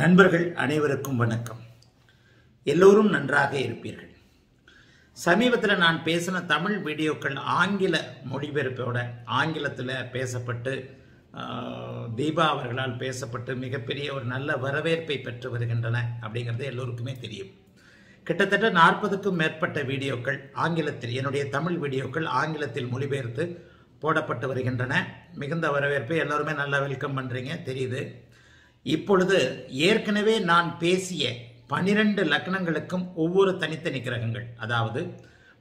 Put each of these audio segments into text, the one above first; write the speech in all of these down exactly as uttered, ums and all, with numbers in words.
நண்பர்கள் அனைவருக்கும் வணக்கம். எல்லோரும் நன்றாக இருப்பீர்கள். சமீபத்தில் நான் பேசின தமிழ் வீடியோக்கள் ஆங்கில மொழிபெயர்ப்போட ஆங்கிலத்தில் பேசப்பட்டு தீபா அவர்களால் பேசப்பட்டு மிகப்பெரிய ஒரு நல்ல வரவேற்பை பெற்று வருகின்றன அப்படிங்கிறது எல்லோருக்குமே தெரியும். கிட்டத்தட்ட நாற்பதுக்கும் மேற்பட்ட வீடியோக்கள் ஆங்கிலத்தில், என்னுடைய தமிழ் வீடியோக்கள் ஆங்கிலத்தில் மொழிபெயர்த்து போடப்பட்டு வருகின்றன. மிகுந்த வரவேற்பு, எல்லோருமே நல்லா வெல்கம் பண்ணுறீங்க, தெரியுது. இப்பொழுது ஏற்கனவே நான் பேசிய பனிரெண்டு லக்னங்களுக்கும் ஒவ்வொரு தனித்தனி கிரகங்கள், அதாவது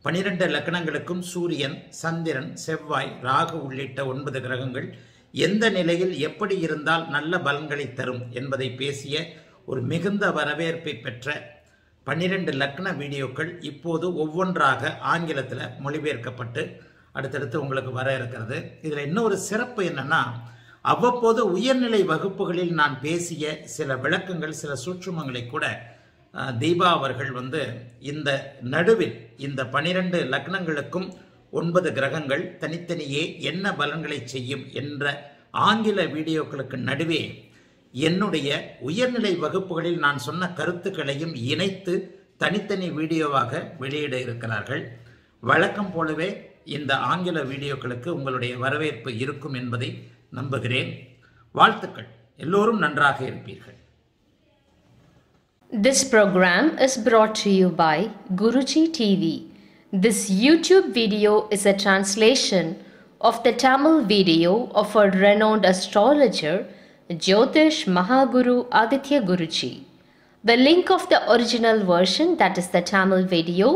பனிரெண்டு லக்னங்களுக்கும் சூரியன், சந்திரன், செவ்வாய், ராகு உள்ளிட்ட ஒன்பது கிரகங்கள் எந்த நிலையில் எப்படி இருந்தால் நல்ல பலன்களை தரும் என்பதை பேசிய ஒரு மிகுந்த வரவேற்பை பெற்ற பன்னிரெண்டு லக்ன வீடியோக்கள் இப்போது ஒவ்வொன்றாக ஆங்கிலத்தில் மொழிபெயர்க்கப்பட்டு அடுத்தடுத்து உங்களுக்கு வர இருக்கிறது. இதில் இன்னொரு சிறப்பு என்னென்னா, அவ்வப்போது உயர்நிலை வகுப்புகளில் நான் பேசிய சில விளக்கங்கள், சில சூற்றுமங்களை கூட தீபா அவர்கள் வந்து இந்த நடுவில் இந்த பனிரெண்டு லக்னங்களுக்கும் ஒன்பது கிரகங்கள் தனித்தனியே என்ன பலன்களை செய்யும் என்ற ஆங்கில வீடியோக்களுக்கு நடுவே என்னுடைய உயர்நிலை வகுப்புகளில் நான் சொன்ன கருத்துக்களையும் இணைத்து தனித்தனி வீடியோவாக வெளியிட இருக்கிறார்கள். வழக்கம் போலவே இந்த ஆங்கில வீடியோக்களுக்கு உங்களுடைய வரவேற்பு இருக்கும் என்பதை நம்புகிறேன். வாழ்த்துக்கள், எல்லோரும் நன்றாக இருப்பீர்கள். This program is brought to you by Guruji T V. This YouTube video is a translation of the Tamil video of a renowned astrologer, Jyotish Mahaguru Aditya Guruji. The link of the original version, that is the Tamil video,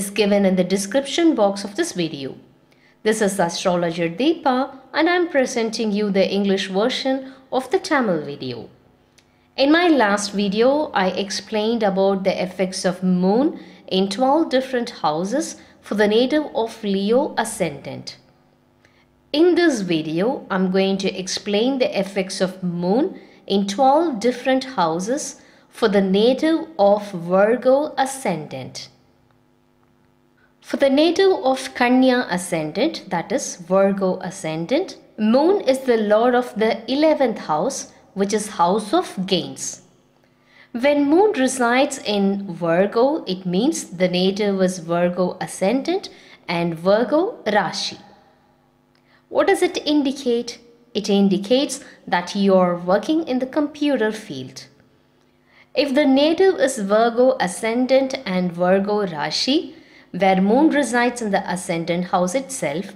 is given in the description box of this video. This is Astrologer Deepa and I am presenting you the English version of the Tamil video. In my last video, I explained about the effects of moon in twelve different houses for the native of Leo Ascendant. In this video, I am going to explain the effects of moon in twelve different houses for the native of Virgo Ascendant. For the native of Kanya Ascendant, that is Virgo Ascendant, moon is the lord of the eleventh house, which is house of gains. When moon resides in Virgo, it means the native is Virgo Ascendant and Virgo Rashi. What does it indicate? It indicates that you are working in the computer field. If the native is Virgo Ascendant and Virgo Rashi, where moon resides in the ascendant house itself,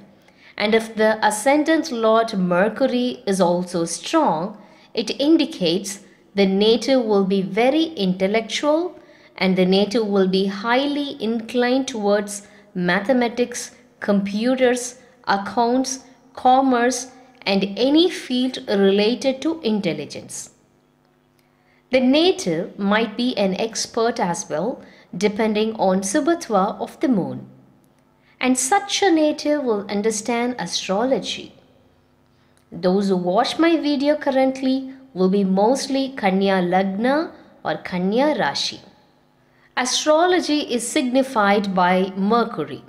and if the ascendant lord Mercury is also strong, it indicates the native will be very intellectual and the native will be highly inclined towards mathematics, computers, accounts, commerce, and any field related to intelligence. The native might be an expert as well, depending on Subhatva of the moon. And such a native will understand astrology. Those who watch my video currently will be mostly Kanya Lagna or Kanya Rashi. Astrology is signified by Mercury.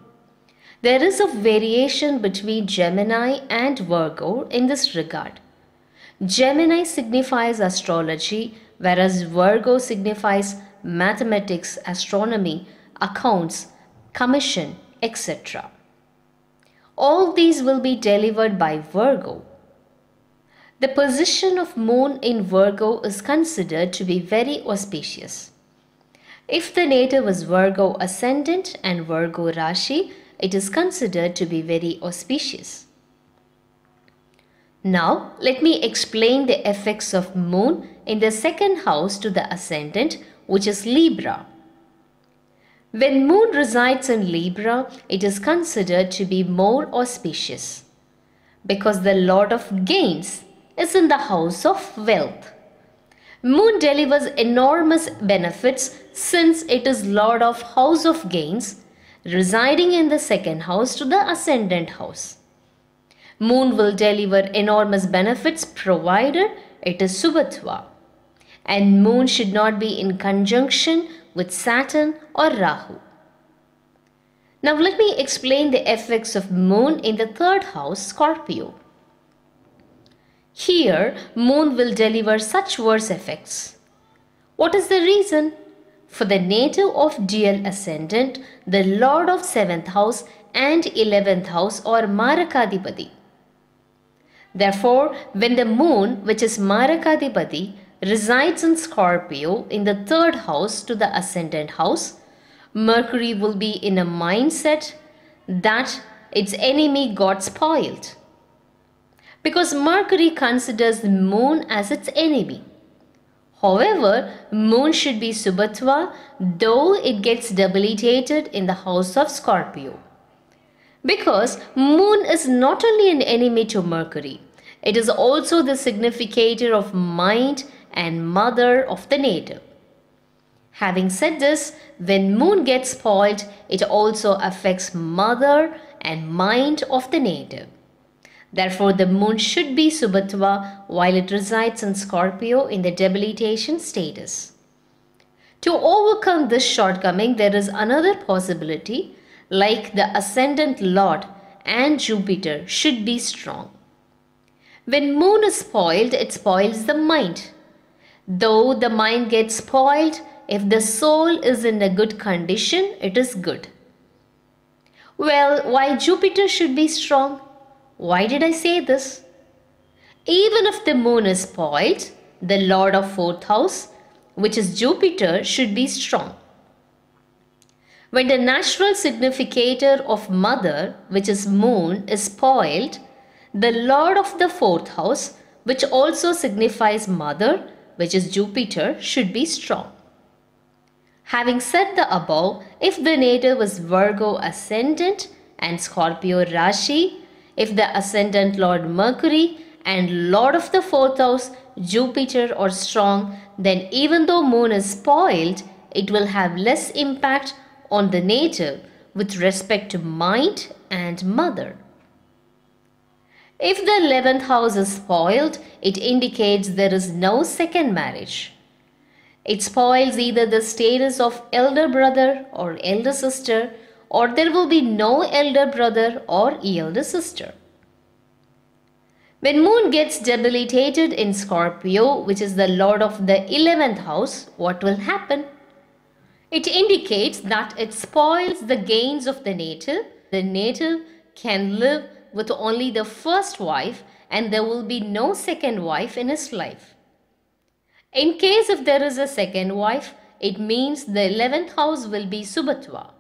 There is a variation between Gemini and Virgo in this regard. Gemini signifies astrology, whereas Virgo signifies mathematics, astronomy, accounts, commission, et cetera. All these will be delivered by Virgo. The position of moon in Virgo is considered to be very auspicious. If the native is Virgo Ascendant and Virgo Rashi, it is considered to be very auspicious. Now, let me explain the effects of moon in the second house to the ascendant, which is Libra. When moon resides in Libra, it is considered to be more auspicious because the lord of gains is in the house of wealth. Moon delivers enormous benefits since it is lord of house of gains, residing in the second house to the ascendant house. Moon will deliver enormous benefits provided it is Subhatva. And moon should not be in conjunction with Saturn or Rahu. Now let me explain the effects of moon in the third house, Scorpio. Here, moon will deliver such worse effects. What is the reason? For the native of dual ascendant, the lord of seventh house and eleventh house or Marakadipati. Therefore, when the moon, which is Marakadipati, resides in Scorpio in the third house to the ascendant house, Mercury will be in a mindset that its enemy got spoiled. Because Mercury considers the moon as its enemy. However, moon should be Subhatva, though it gets debilitated in the house of Scorpio. Because moon is not only an enemy to Mercury, it is also the significator of mind and mother of the native. Having said this, when moon gets spoiled, it also affects mother and mind of the native. Therefore, the moon should be Subhatva while it resides in Scorpio in the debilitation status. To overcome this shortcoming, there is another possibility, like the ascendant lord and Jupiter should be strong. When moon is spoiled, it spoils the mind. Though the mind gets spoiled, if the soul is in a good condition, it is good. Well, why Jupiter should be strong? Why did I say this? Even if the moon is spoiled, the lord of fourth house, which is Jupiter, should be strong. When the natural significator of mother, which is moon, is spoiled, the lord of the fourth house, which also signifies mother, which is Jupiter, should be strong. Having said the above, if the native is Virgo ascendant and Scorpio Rashi, if the ascendant lord Mercury and lord of the fourth house Jupiter are strong, then even though moon is spoiled, it will have less impact on the native with respect to mind and mother. If the eleventh house is spoiled, it indicates there is no second marriage. It spoils either the status of elder brother or elder sister, or there will be no elder brother or elder sister. When moon gets debilitated in Scorpio, which is the lord of the eleventh house, what will happen? It indicates that it spoils the gains of the native. The native can live with only the first wife and there will be no second wife in his life. In case if there is a second wife, it means the eleventh house will be Subhatva.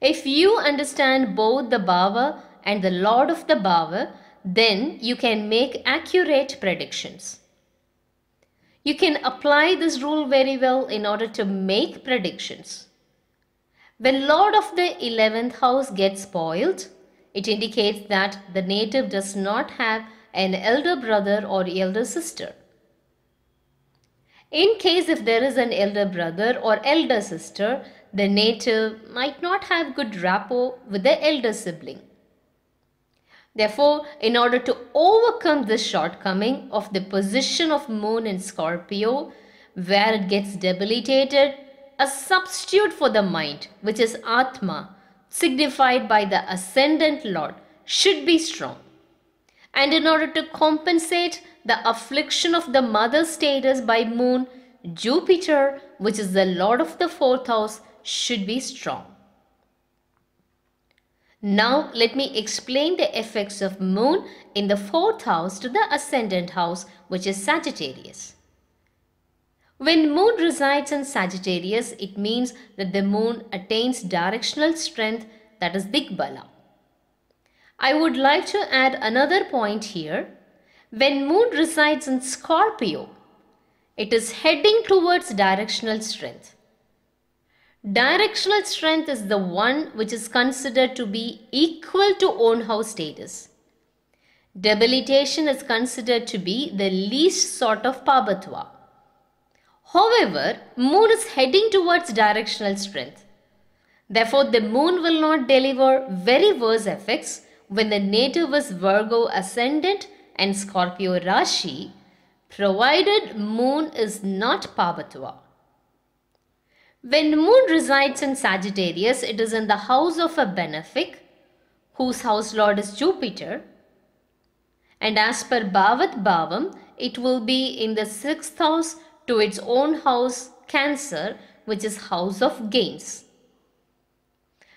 If you understand both the Bhava and the lord of the Bhava, then you can make accurate predictions. You can apply this rule very well in order to make predictions. When lord of the eleventh house gets spoiled, it indicates that the native does not have an elder brother or elder sister. In case if there is an elder brother or elder sister, the native might not have good rapport with the elder sibling. Therefore, in order to overcome this shortcoming of the position of moon in Scorpio, where it gets debilitated, a substitute for the mind, which is Atma, signified by the ascendant lord, should be strong. And in order to compensate the affliction of the mother status by moon, Jupiter, which is the lord of the fourth house, should be strong. Now let me explain the effects of moon in the fourth house to the ascendant house, which is Sagittarius. When moon resides in Sagittarius, it means that the moon attains directional strength, that is Digbala. I would like to add another point here. When moon resides in Scorpio, it is heading towards directional strength. Directional strength is the one which is considered to be equal to own house status. Debilitation is considered to be the least sort of Pabatwa. However, moon is heading towards directional strength. Therefore, the moon will not deliver very worse effects when the native is Virgo ascendant and Scorpio Rashi, provided moon is not Pabatwa. When moon resides in Sagittarius, it is in the house of a benefic, whose house lord is Jupiter. And as per Bhavat Bhavam, it will be in the sixth house to its own house Cancer, which is house of gains.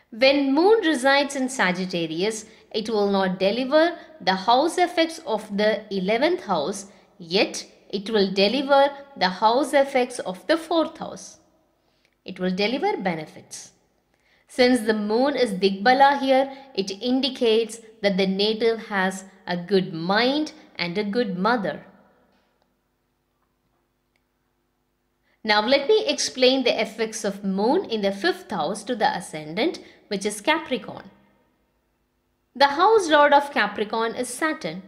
When moon resides in Sagittarius, it will not deliver the house effects of the eleventh house, yet it will deliver the house effects of the fourth house. It will deliver benefits. Since the moon is Digbala here, it indicates that the native has a good mind and a good mother. Now let me explain the effects of moon in the fifth house to the ascendant, which is Capricorn. The house lord of Capricorn is Saturn.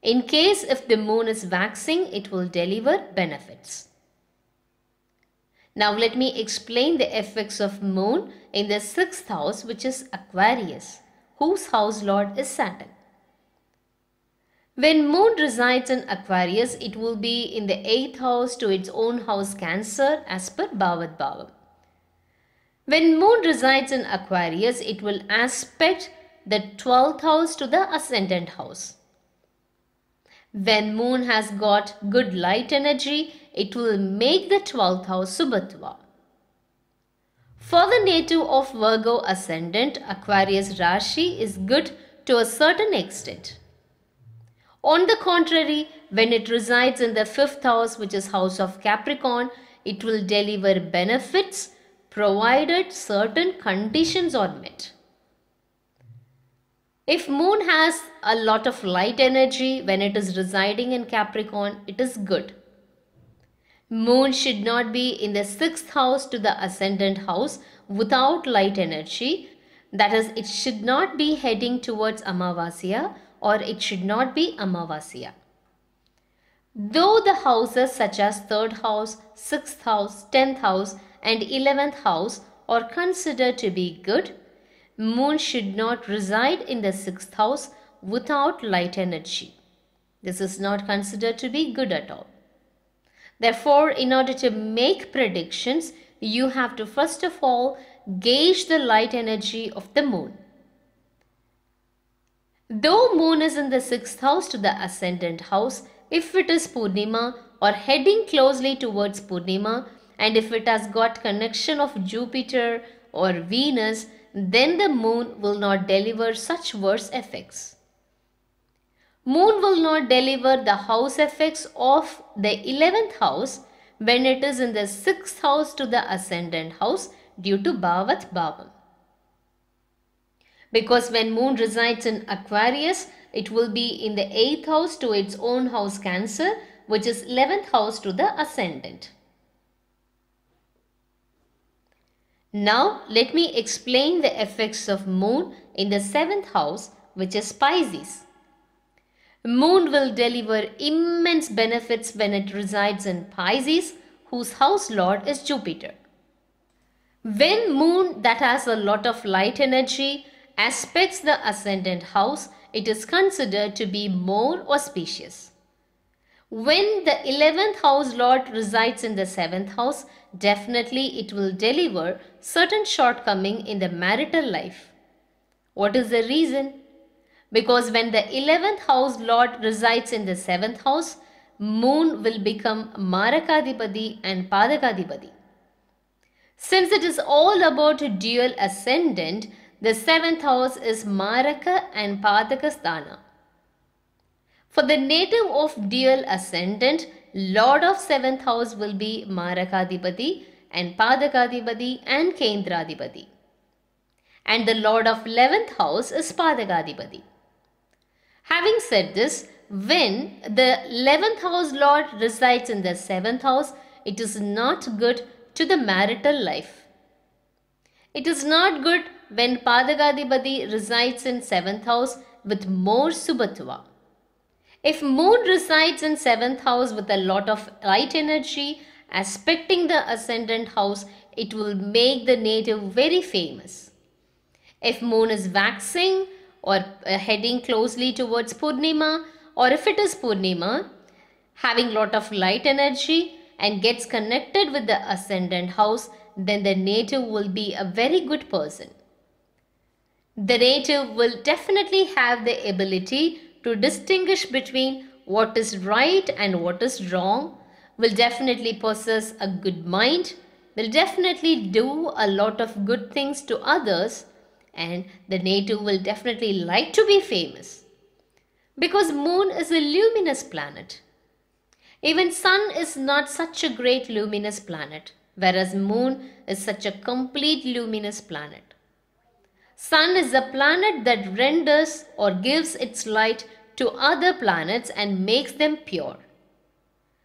In case if the moon is waxing, it will deliver benefits. Now let me explain the effects of moon in the sixth house, which is Aquarius, whose house lord is Saturn. When moon resides in Aquarius, it will be in the eighth house to its own house Cancer as per Bhavat Bhavam. When moon resides in Aquarius, it will aspect the twelfth house to the ascendant house. When moon has got good light energy, it will make the twelfth house Subhatva. For the native of Virgo ascendant, Aquarius Rashi is good to a certain extent. On the contrary, when it resides in the fifth house, which is house of Capricorn, it will deliver benefits provided certain conditions are met. If moon has a lot of light energy when it is residing in Capricorn, it is good. Moon should not be in the sixth house to the ascendant house without light energy. That is, it should not be heading towards Amavasya, or it should not be Amavasya. Though the houses such as third house, sixth house, tenth house and eleventh house are considered to be good, moon should not reside in the sixth house without light energy. This is not considered to be good at all. Therefore, in order to make predictions, you have to first of all gauge the light energy of the moon. Though moon is in the sixth house to the ascendant house, if it is Purnima or heading closely towards Purnima, and if it has got connection of Jupiter or Venus, then the moon will not deliver such worse effects. Moon will not deliver the house effects of the eleventh house when it is in the sixth house to the ascendant house due to Bhavat Bhavam. Because when moon resides in Aquarius, it will be in the eighth house to its own house Cancer, which is eleventh house to the ascendant. Now let me explain the effects of moon in the seventh house, which is Pisces. Moon will deliver immense benefits when it resides in Pisces, whose house lord is Jupiter. When moon that has a lot of light energy aspects the ascendant house, it is considered to be more auspicious. When the eleventh house lord resides in the seventh house, definitely it will deliver certain shortcoming in the marital life. What is the reason? Because when the eleventh house lord resides in the seventh house, moon will become Marakadipadi and Padakadipati. Since it is all about a dual ascendant, the seventh house is Maraka and Padakasthana. For the native of dual ascendant, lord of seventh house will be Marakadipati and Padakadipati and Kendra Adipati. And the lord of eleventh house is Padakadipati. Having said this, when the eleventh house lord resides in the seventh house, it is not good to the marital life. It is not good when Padakadipati resides in seventh house with more Subhatva. If moon resides in seventh house with a lot of light energy aspecting the ascendant house, it will make the native very famous. If moon is waxing or heading closely towards Purnima, or if it is Purnima having lot of light energy and gets connected with the ascendant house, then the native will be a very good person. The native will definitely have the ability to distinguish between what is right and what is wrong, will definitely possess a good mind, will definitely do a lot of good things to others, and the native will definitely like to be famous. Because moon is a luminous planet. Even sun is not such a great luminous planet, whereas moon is such a complete luminous planet. Sun is a planet that renders or gives its light to other planets and makes them pure.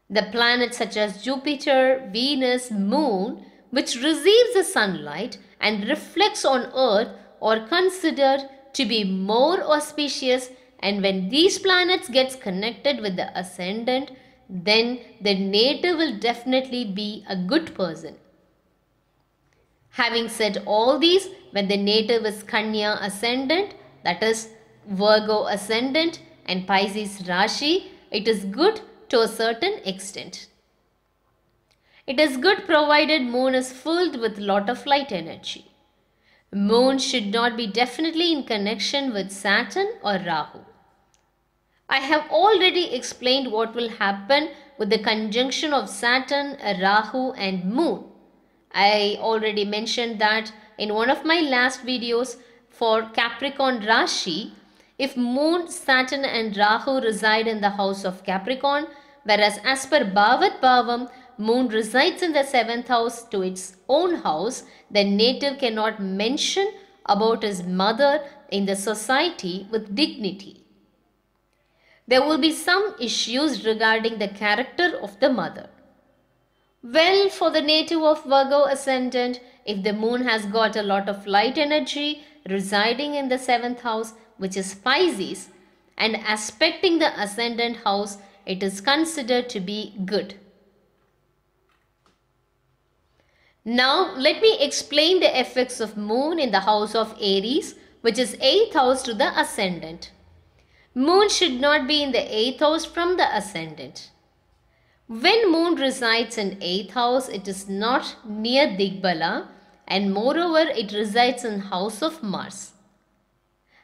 The planets such as Jupiter, Venus, Moon, which receives the sunlight and reflects on Earth, are considered to be more auspicious, and when these planets get connected with the ascendant, then the native will definitely be a good person. Having said all these, when the native is Kanya ascendant, that is Virgo ascendant and Pisces Rashi, it is good to a certain extent. It is good provided moon is filled with lot of light energy. Moon should not be definitely in connection with Saturn or Rahu. I have already explained what will happen with the conjunction of Saturn, Rahu and Moon. I already mentioned that in one of my last videos for Capricorn Rashi. If Moon, Saturn and Rahu reside in the house of Capricorn, whereas as per Bhavat Bhavam, Moon resides in the seventh house to its own house, the native cannot mention about his mother in the society with dignity. There will be some issues regarding the character of the mother. Well, for the native of Virgo ascendant, if the moon has got a lot of light energy residing in the seventh house, which is Pisces, and aspecting the ascendant house, it is considered to be good. Now, let me explain the effects of moon in the house of Aries, which is eighth house to the ascendant. Moon should not be in the eighth house from the ascendant. When moon resides in eighth house, it is not near Digbala, and moreover, it resides in house of Mars.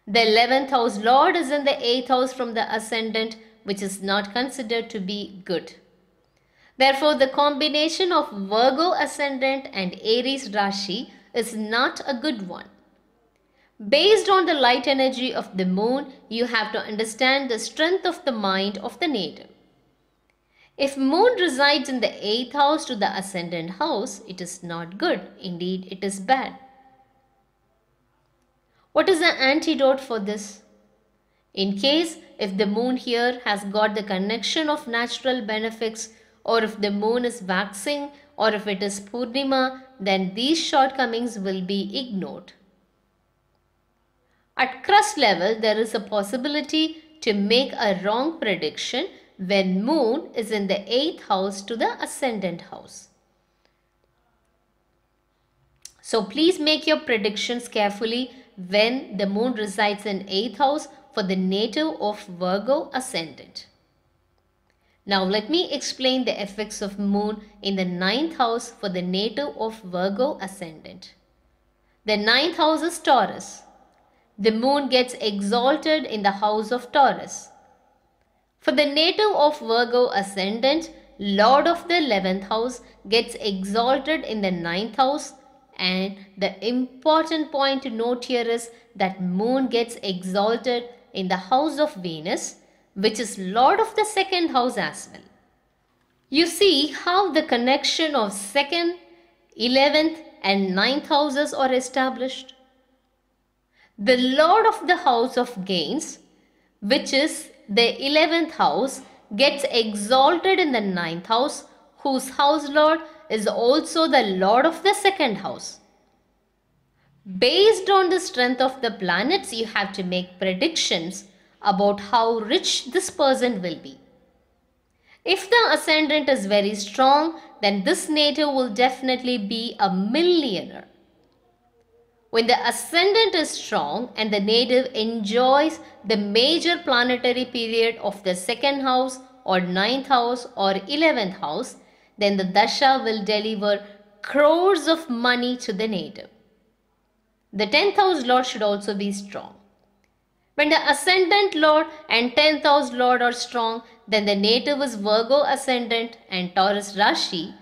The eleventh house lord is in the eighth house from the ascendant, which is not considered to be good. Therefore, the combination of Virgo ascendant and Aries Rashi is not a good one. Based on the light energy of the moon, you have to understand the strength of the mind of the native. If moon resides in the eighth house to the ascendant house, it is not good. Indeed, it is bad. What is the antidote for this? In case if the moon here has got the connection of natural benefits, or if the moon is waxing, or if it is Purnima, then these shortcomings will be ignored. At crust level, there is a possibility to make a wrong prediction when moon is in the eighth house to the ascendant house. So please make your predictions carefully when the moon resides in eighth house for the native of Virgo ascendant. Now let me explain the effects of moon in the ninth house for the native of Virgo ascendant. The ninth house is Taurus. The moon gets exalted in the house of Taurus. For the native of Virgo ascendant, lord of the eleventh house gets exalted in the ninth house. And the important point to note here is that moon gets exalted in the house of Venus, which is lord of the second house as well. You see how the connection of second, eleventh and ninth houses are established. The lord of the house of gains, which is the eleventh house, gets exalted in the ninth house, whose house lord is also the lord of the second house. Based on the strength of the planets, you have to make predictions about how rich this person will be. If the ascendant is very strong, then this native will definitely be a millionaire. When the ascendant is strong and the native enjoys the major planetary period of the second house or ninth house or eleventh house, then the dasha will deliver crores of money to the native. The tenth house lord should also be strong. When the ascendant lord and tenth house lord are strong, then the native is Virgo ascendant and Taurus Rashi.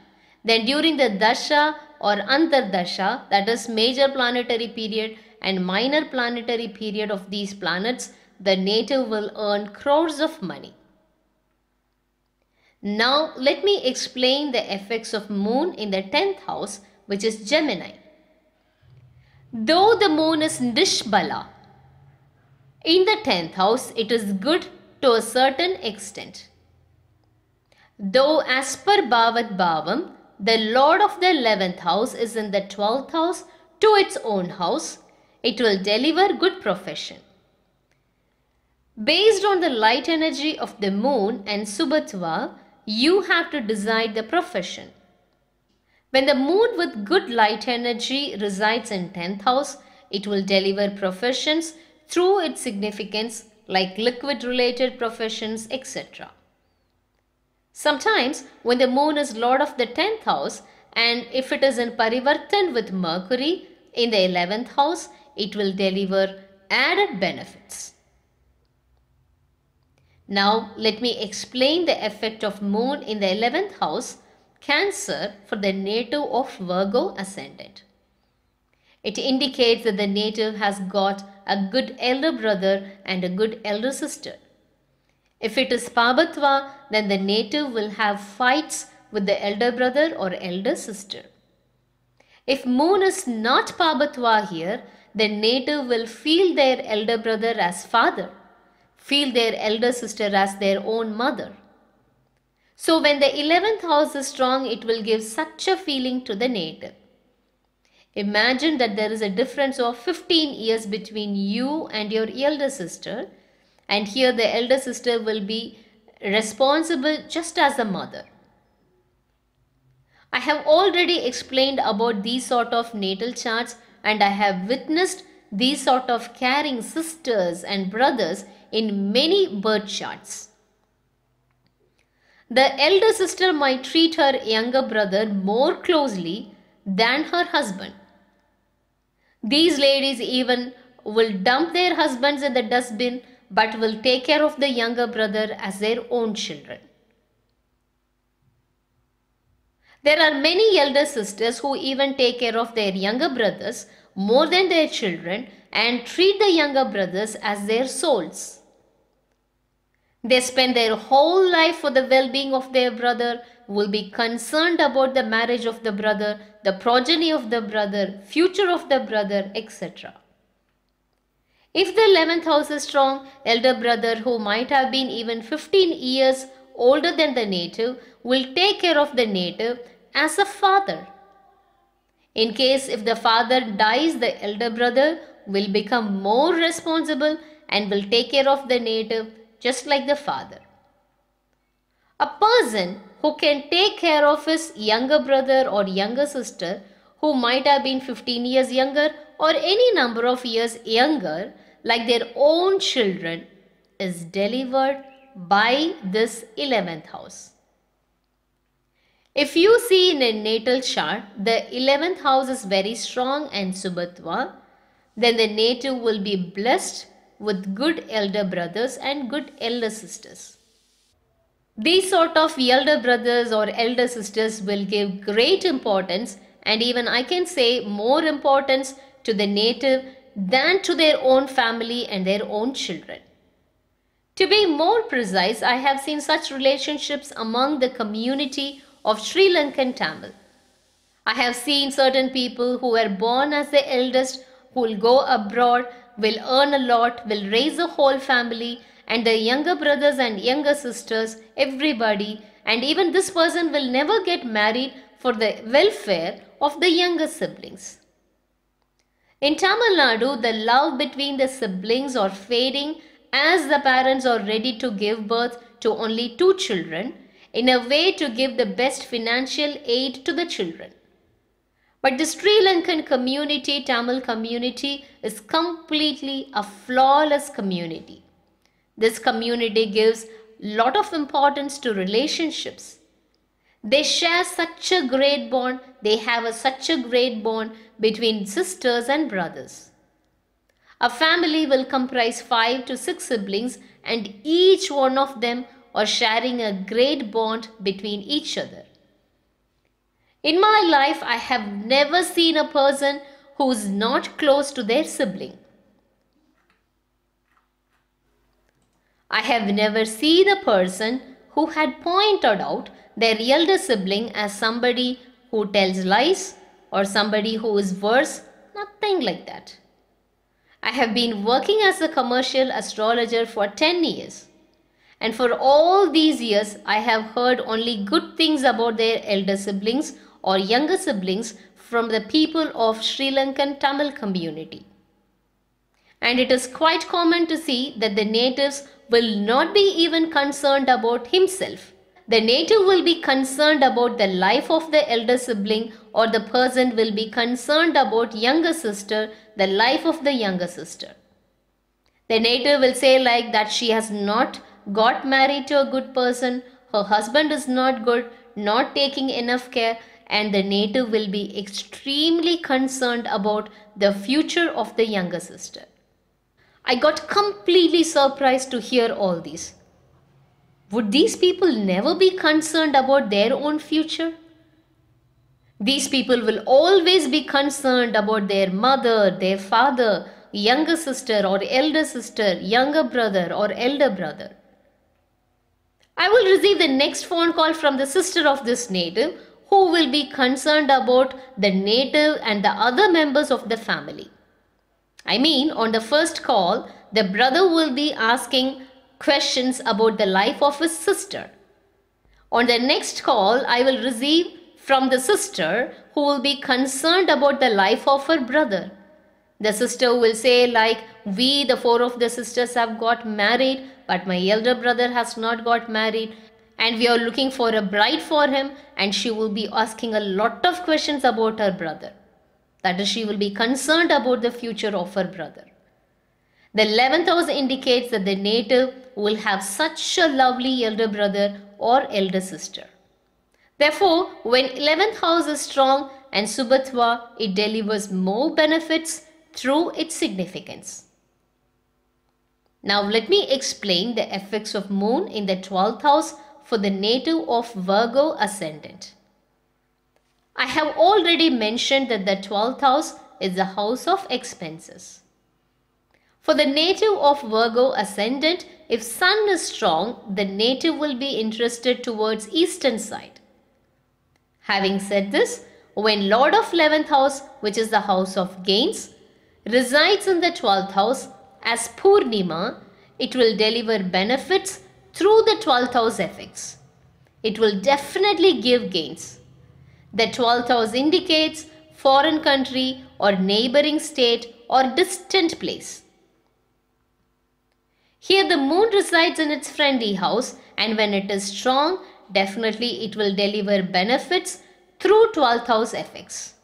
Then during the Dasha or Antardasha, that is major planetary period and minor planetary period of these planets, the native will earn crores of money. Now let me explain the effects of moon in the tenth house, which is Gemini. Though the moon is Nishbala, in the tenth house it is good to a certain extent. Though as per Bhavat Bhavam, the lord of the eleventh house is in the twelfth house to its own house, it will deliver good profession. Based on the light energy of the moon and Subhatva, you have to decide the profession. When the moon with good light energy resides in tenth house, it will deliver professions through its significance like liquid related professions, et cetera. Sometimes when the moon is lord of the tenth house and if it is in Parivartan with Mercury in the eleventh house, it will deliver added benefits. Now let me explain the effect of moon in the eleventh house, Cancer, for the native of Virgo ascendant. It indicates that the native has got a good elder brother and a good elder sister. If it is Pabatwa, then the native will have fights with the elder brother or elder sister. If moon is not Pabatwa here, the native will feel their elder brother as father, feel their elder sister as their own mother. So when the eleventh house is strong, it will give such a feeling to the native. Imagine that there is a difference of fifteen years between you and your elder sister, and here the elder sister will be responsible just as a mother. I have already explained about these sort of natal charts, and I have witnessed these sort of caring sisters and brothers in many birth charts. The elder sister might treat her younger brother more closely than her husband. These ladies even will dump their husbands in the dustbin but will take care of the younger brother as their own children. There are many elder sisters who even take care of their younger brothers more than their children and treat the younger brothers as their souls. They spend their whole life for the well-being of their brother, will be concerned about the marriage of the brother, the progeny of the brother, future of the brother, et cetera. If the eleventh house is strong, elder brother who might have been even fifteen years older than the native will take care of the native as a father. In case if the father dies, the elder brother will become more responsible and will take care of the native just like the father. A person who can take care of his younger brother or younger sister who might have been fifteen years younger or any number of years younger like their own children is delivered by this eleventh house. If you see in a natal chart, the eleventh house is very strong and Subhatva, then the native will be blessed with good elder brothers and good elder sisters. These sort of elder brothers or elder sisters will give great importance, and even I can say more importance, to the native than to their own family and their own children. To be more precise, I have seen such relationships among the community of Sri Lankan Tamil. I have seen certain people who were born as the eldest, who will go abroad, will earn a lot, will raise a whole family, and the younger brothers and younger sisters, everybody, and even this person will never get married for the welfare of the younger siblings. In Tamil Nadu, the love between the siblings are fading as the parents are ready to give birth to only two children in a way to give the best financial aid to the children. But the Sri Lankan community, Tamil community, is completely a flawless community. This community gives lot of importance to relationships. They share such a great bond, they have a, such a great bond between sisters and brothers. A family will comprise five to six siblings, and each one of them or sharing a great bond between each other. In my life, I have never seen a person who is not close to their sibling. I have never seen a person who had pointed out their elder sibling as somebody who tells lies or somebody who is worse, nothing like that. I have been working as a commercial astrologer for ten years, and for all these years I have heard only good things about their elder siblings or younger siblings from the people of Sri Lankan Tamil community. And it is quite common to see that the natives will not be even concerned about himself. The native will be concerned about the life of the elder sibling, or the person will be concerned about younger sister, the life of the younger sister. The native will say like that she has not got married to a good person, her husband is not good, not taking enough care, and the native will be extremely concerned about the future of the younger sister. I got completely surprised to hear all this. Would these people never be concerned about their own future? These people will always be concerned about their mother, their father, younger sister or elder sister, younger brother or elder brother. I will receive the next phone call from the sister of this native, who will be concerned about the native and the other members of the family. I mean, on the first call, the brother will be asking questions about the life of his sister. On the next call, I will receive from the sister, who will be concerned about the life of her brother. The sister will say like, we the four of the sisters have got married, but my elder brother has not got married, and we are looking for a bride for him, and she will be asking a lot of questions about her brother. That is, she will be concerned about the future of her brother. The eleventh house indicates that the native will have such a lovely elder brother or elder sister. Therefore, when eleventh house is strong and Subhatva, it delivers more benefits through its significance. Now let me explain the effects of moon in the twelfth house for the native of Virgo ascendant. I have already mentioned that the twelfth house is the house of expenses. For the native of Virgo ascendant, if sun is strong, the native will be interested towards eastern side. Having said this, when Lord of eleventh house, which is the house of gains, resides in the twelfth house as Purnima, it will deliver benefits through the twelfth house effects. It will definitely give gains. The twelfth house indicates foreign country or neighboring state or distant place. Here the moon resides in its friendly house, and when it is strong, definitely it will deliver benefits through twelfth house effects.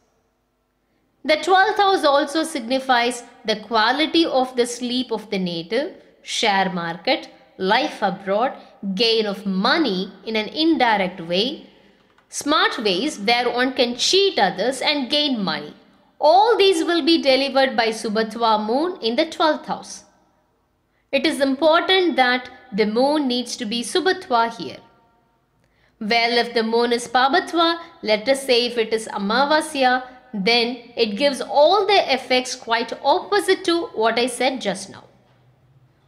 The twelfth house also signifies the quality of the sleep of the native, share market, life abroad, gain of money in an indirect way, smart ways where one can cheat others and gain money. All these will be delivered by Subhatva moon in the twelfth house. It is important that the moon needs to be Subhatva here. Well, if the moon is Pabatwa, let us say if it is Amavasya, then it gives all the effects quite opposite to what I said just now.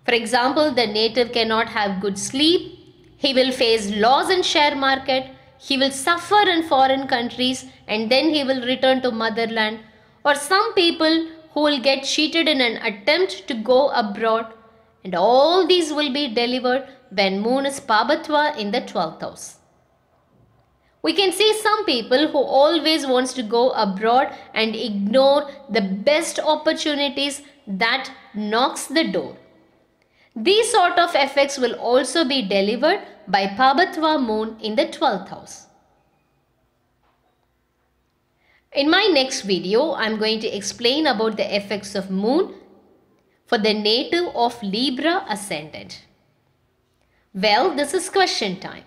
For example, the native cannot have good sleep, he will face loss in share market, he will suffer in foreign countries, and then he will return to motherland. Or some people who will get cheated in an attempt to go abroad. And all these will be delivered when moon is Pabatwa in the twelfth house. We can see some people who always wants to go abroad and ignore the best opportunities that knocks the door. These sort of effects will also be delivered by Pabatwa moon in the twelfth house. In my next video, I am going to explain about the effects of moon for the native of Libra ascendant. Well, this is question time.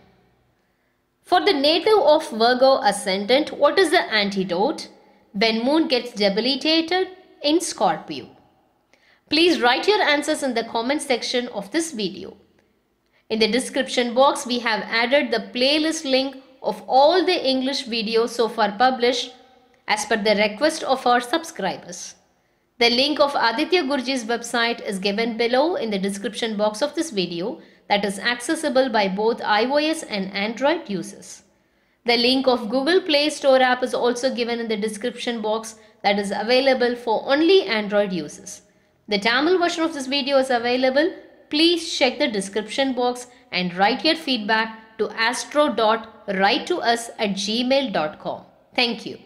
For the native of Virgo ascendant, what is the antidote when moon gets debilitated in Scorpio? Please write your answers in the comment section of this video. In the description box, we have added the playlist link of all the English videos so far published as per the request of our subscribers. The link of Aditya Guruji's website is given below in the description box of this video, that is accessible by both iOS and Android users. The link of Google Play Store app is also given in the description box, that is available for only Android users. The Tamil version of this video is available. Please check the description box and write your feedback to astro dot write to us at gmail dot com. Thank you.